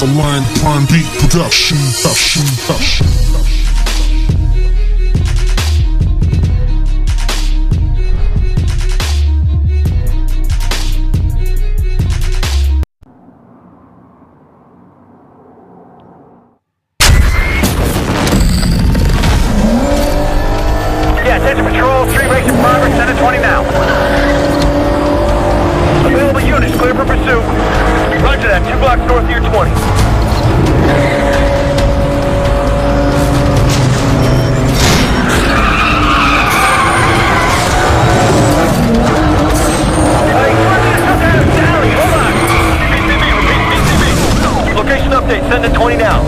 Alkaline Prime Beat Production. Yeah, attention patrol, 3 race in progress, 10 to 20 now. Available units clear for pursuit. Roger that, 2 blocks north of your 20. Hold on. PCB, repeat, PCB. Location update, send to 20 now.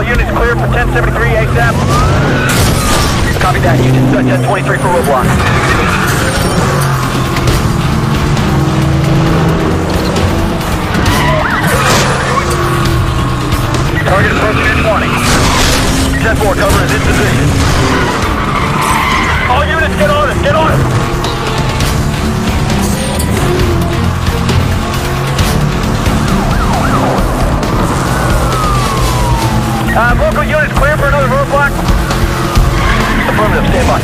Units clear for 1073 ASAP. Copy that. Unit set 1023 for roadblock. Target approaching at 20. Jet 4 covering this position. All units get on it. Get on it. Local units clear for another roadblock. Affirmative, stand by.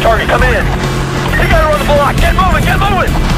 Target, come in. You gotta run the block. Get moving, get moving!